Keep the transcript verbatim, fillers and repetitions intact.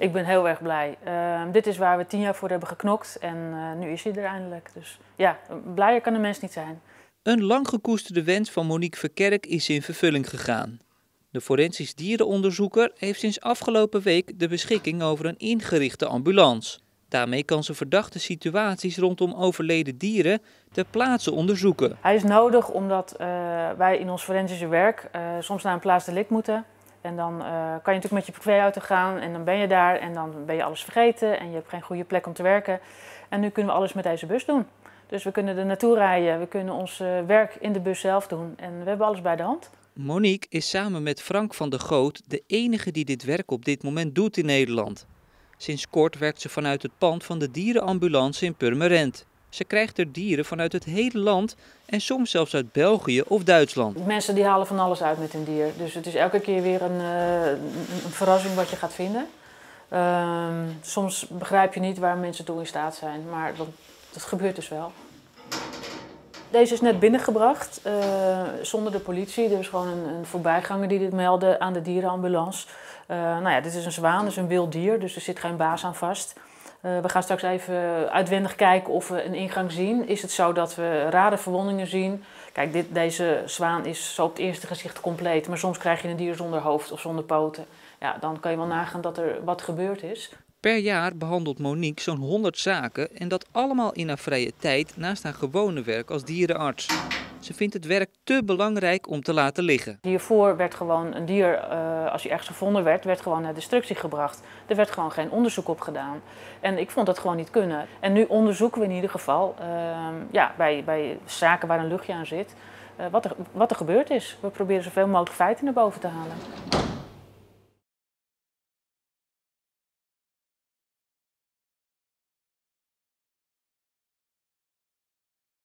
Ik ben heel erg blij. Uh, dit is waar we tien jaar voor hebben geknokt en uh, nu is hij er eindelijk. Dus ja, blijer kan een mens niet zijn. Een lang gekoesterde wens van Monique Verkerk is in vervulling gegaan. De forensisch dierenonderzoeker heeft sinds afgelopen week de beschikking over een ingerichte ambulance. Daarmee kan ze verdachte situaties rondom overleden dieren ter plaatse onderzoeken. Hij is nodig omdat uh, wij in ons forensische werk uh, soms naar een plaatsdelict moeten. En dan uh, kan je natuurlijk met je privéauto gaan en dan ben je daar en dan ben je alles vergeten en je hebt geen goede plek om te werken. En nu kunnen we alles met deze bus doen. Dus we kunnen er naartoe rijden, we kunnen ons uh, werk in de bus zelf doen en we hebben alles bij de hand. Monique is samen met Frank van de Goot de enige die dit werk op dit moment doet in Nederland. Sinds kort werkt ze vanuit het pand van de dierenambulance in Purmerend. Ze krijgt er dieren vanuit het hele land en soms zelfs uit België of Duitsland. Mensen die halen van alles uit met hun dier. Dus het is elke keer weer een, uh, een verrassing wat je gaat vinden. Uh, soms begrijp je niet waar mensen toe in staat zijn, maar dat, dat gebeurt dus wel. Deze is net binnengebracht, uh, zonder de politie. Er is gewoon een, een voorbijganger die dit meldde aan de dierenambulance. Uh, nou ja, dit is een zwaan, dus een wild dier, dus er zit geen baas aan vast. Uh, we gaan straks even uitwendig kijken of we een ingang zien. Is het zo dat we rare verwondingen zien? Kijk, dit, deze zwaan is zo op het eerste gezicht compleet, maar soms krijg je een dier zonder hoofd of zonder poten. Ja, dan kan je wel nagaan dat er wat gebeurd is. Per jaar behandelt Monique zo'n honderd zaken en dat allemaal in haar vrije tijd naast haar gewone werk als dierenarts. Ze vindt het werk te belangrijk om te laten liggen. Hiervoor werd gewoon een dier, uh, als hij ergens gevonden werd, werd gewoon naar destructie gebracht. Er werd gewoon geen onderzoek op gedaan. En ik vond dat gewoon niet kunnen. En nu onderzoeken we in ieder geval uh, ja, bij, bij zaken waar een luchtje aan zit, uh, wat er, wat er gebeurd is. We proberen zoveel mogelijk feiten naar boven te halen.